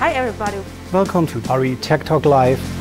Hi everybody. Welcome to ARRI Tech Talk Live.